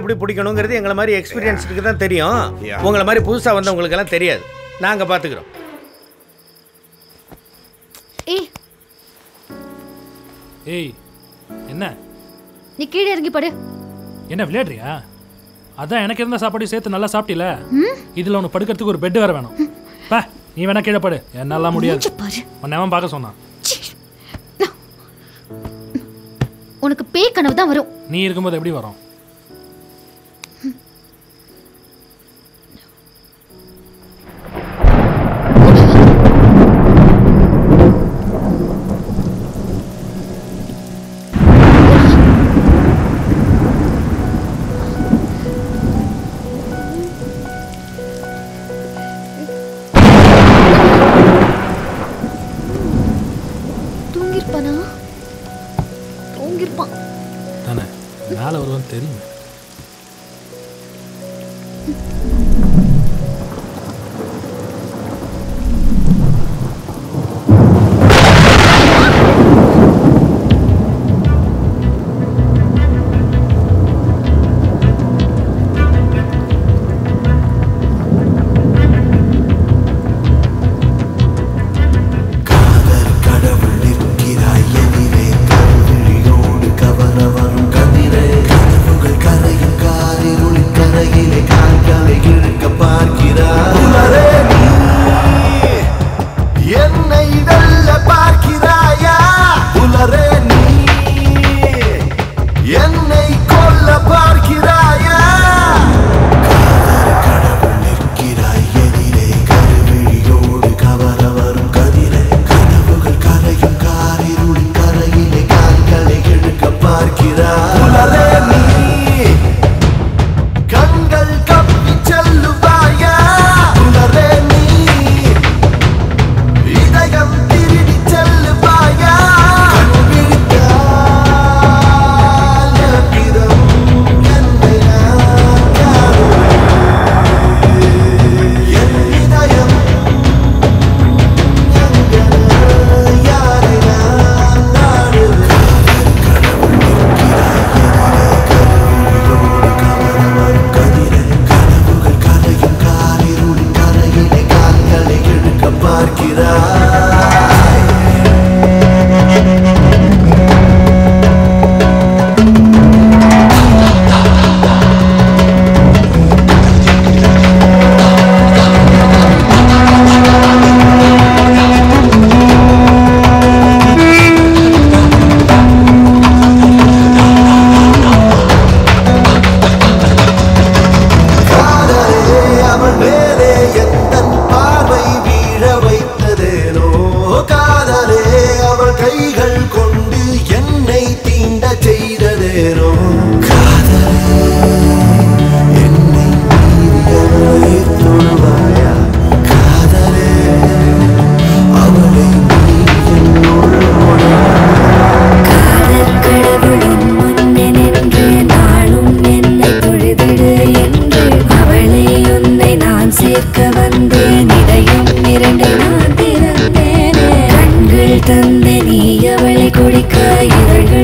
எப்படி பிடிக்கணும்ங்கிறது எங்கள மாதிரி எக்ஸ்பீரியன்ஸ்க்கு தான் தெரியும். உங்கள மாதிரி புதுசா வந்தவங்களுக்கு எல்லாம் தெரியாது. நாங்க பாத்துக்குறோம். ஏய் ஏய் என்ன? நீ கீழ இறங்கி படு. என்ன விளையாடுறியா? அதான் எனக்கு இருந்த சாப்பாடு சேர்த்து நல்லா சாப்பிட்டீல. இதுல உன படுக்கிறதுக்கு ஒரு பெட் வேற வேணும். பா நீ வேணா கீழ படு. என்னால முடியாது. உன்னேவன் பார்க்க சொன்னா. உனக்கு பேய் கனவு தான் வரும். நீ இருக்கும்போது எப்படி வரும்? கண்கள் தந்தனி அவளை குடிக்க இதழ்கள்